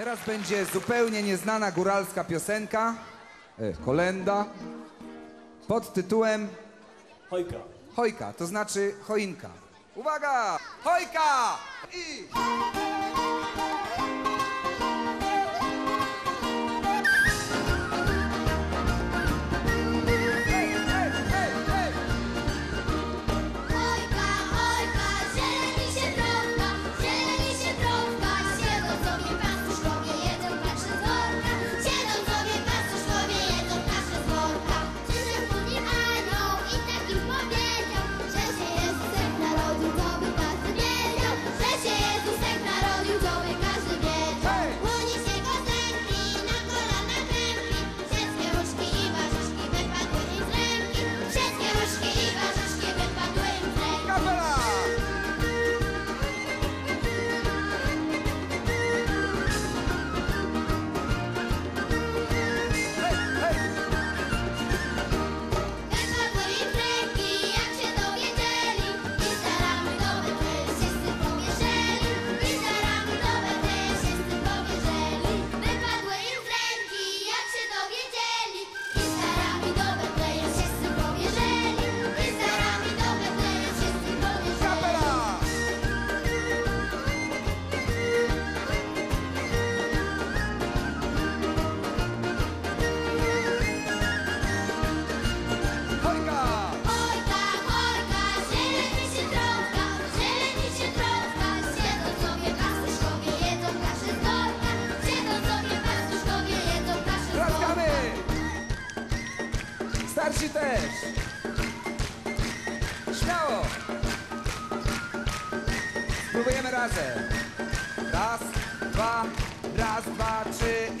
Teraz będzie zupełnie nieznana góralska piosenka, kolenda, pod tytułem Chojka. Chojka, to znaczy choinka. Uwaga! Chojka! I... Starsi też! Śmiało! Spróbujemy razem. Raz, dwa, trzy.